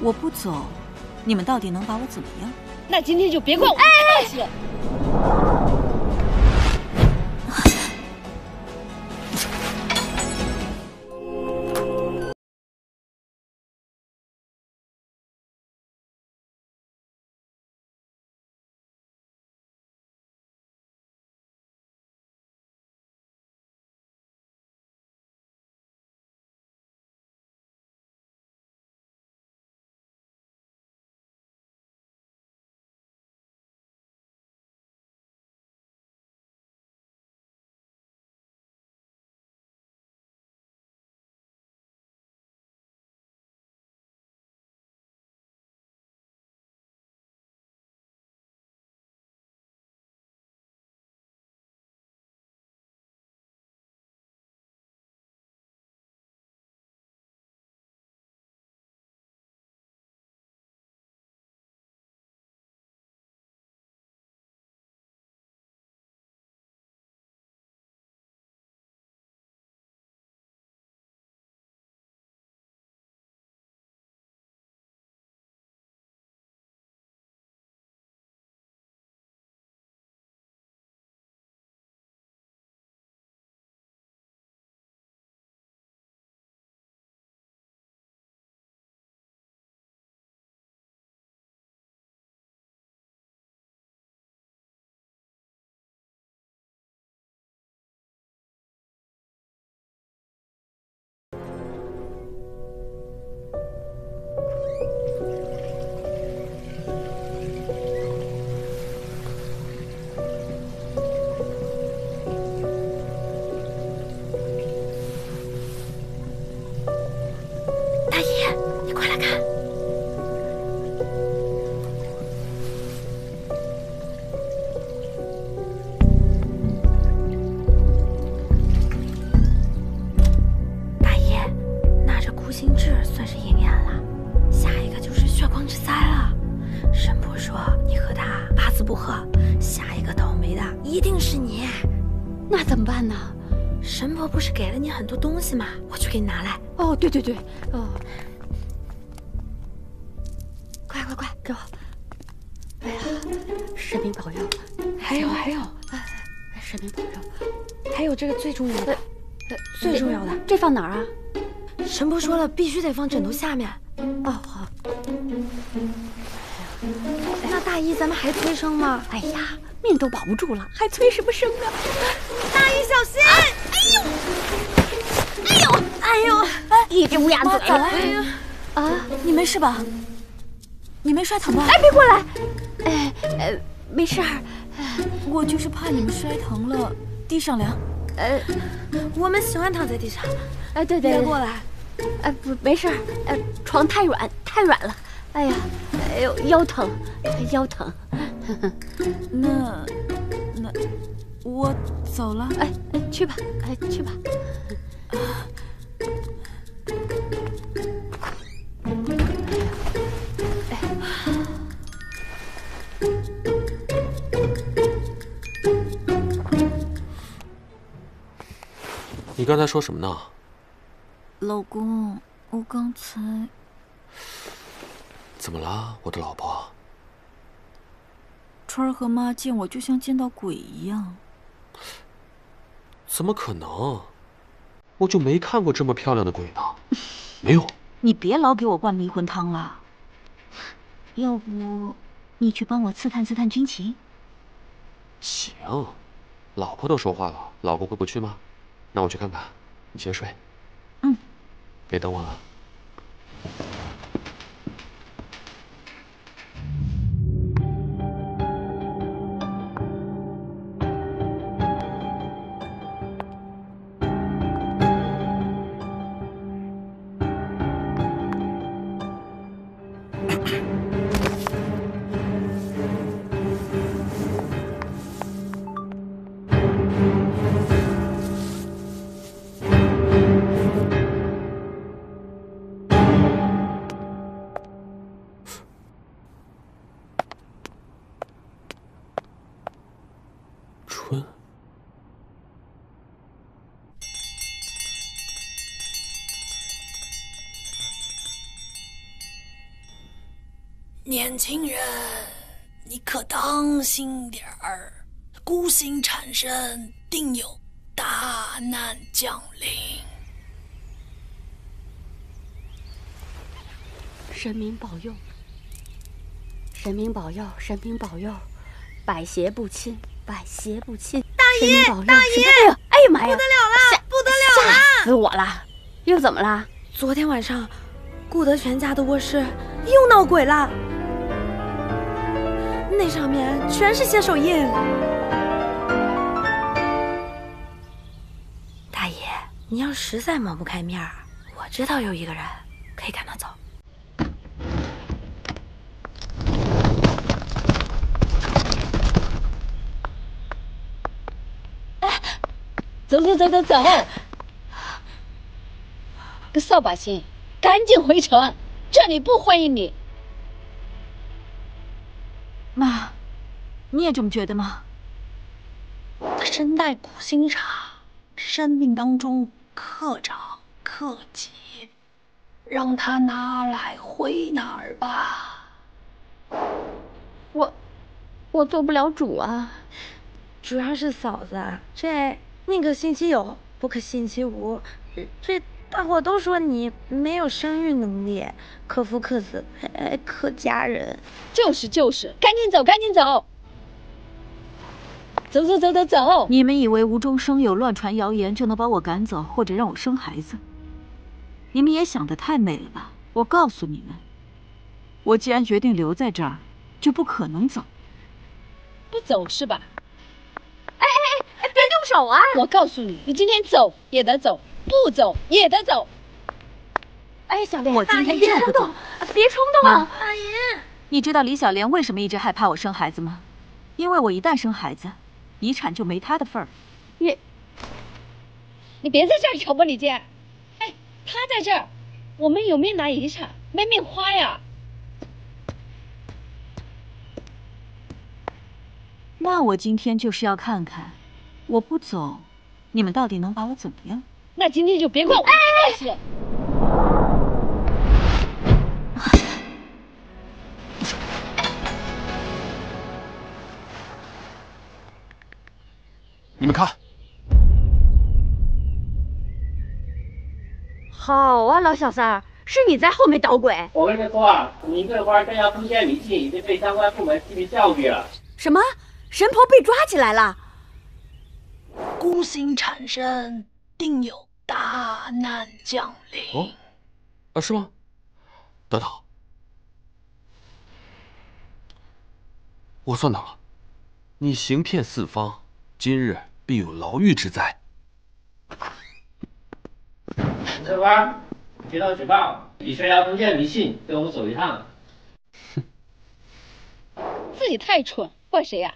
我不走，你们到底能把我怎么样？那今天就别怪我太客气了。吗？我去给你拿来。哦，对对对，哦，快快快，给我！哎呀，神明保佑！还有，神明保佑！还有这个最重要的，最重要的，这放哪儿啊？神婆说了，必须得放枕头下面。哦，好。那大姨，咱们还催生吗？哎呀，命都保不住了，还催什么生呢？大姨，小心！哎呦！哎呦！你这乌鸦嘴！哎呀！啊，你没事吧？你没摔疼吧？哎，别过来！没事儿。我就是怕你们摔疼了，地上凉。我们喜欢躺在地上。哎，对对。别过来。哎，不，没事儿。床太软了。哎呀，哎呦，腰疼。那，我走了。哎，去吧。你刚才说什么呢？老公，我刚才怎么了，我的老婆？川儿和妈见我就像见到鬼一样。怎么可能？我就没看过这么漂亮的鬼呢，没有。你别老给我灌迷魂汤了，要不你去帮我刺探刺探军情？行，老婆都说话了，老公会不去吗？那我去看看，你先睡。嗯，别等我了。年轻人，你可当心点儿，孤星缠身，定有大难降临。神明保佑！神明保佑！神明保佑！百邪不侵，百邪不侵！大爷，大爷！哎呀妈呀！不得了了，不得了了！吓死我了！又怎么了？昨天晚上，顾德全家的卧室又闹鬼了。 那上面全是血手印。大爷，你要实在抹不开面儿，我知道有一个人可以赶他走。哎，走！个扫把星，赶紧回城，这里不欢迎你。 妈，你也这么觉得吗？他身带古星叉，生命当中克长克己，让他拿来回哪儿吧。我做不了主啊，主要是嫂子，这那个星期有，不可信其无。这大伙都说你没有生育能力，克夫克子，还克家人。就是，赶紧走！走！你们以为无中生有、乱传谣言就能把我赶走，或者让我生孩子？你们也想得太美了吧！我告诉你们，我既然决定留在这儿，就不可能走。不走是吧？哎，别动手啊！我告诉你，你今天走也得走。 不走也得走。哎，小莲，我今天就不走，别冲动啊！大爷，你知道李小莲为什么一直害怕我生孩子吗？因为我一旦生孩子，遗产就没她的份儿。你别在这儿挑拨离间。哎，她在这儿，我们有命拿遗产，没命花呀。那我今天就是要看看，我不走，你们到底能把我怎么样？ 那今天就别怪我没关系。你们看，好啊，老小三儿，是你在后面捣鬼。我跟你说啊，你这官真要出现迷信，已经被相关部门纪律教育了。什么？神婆被抓起来了？孤星缠身，定有 大难降临哦，啊是吗？等等，我算到了，你行骗四方，今日必有牢狱之灾。这官接到举报，你宣扬封建迷信，对我们走一趟。哼，自己太蠢，怪谁呀？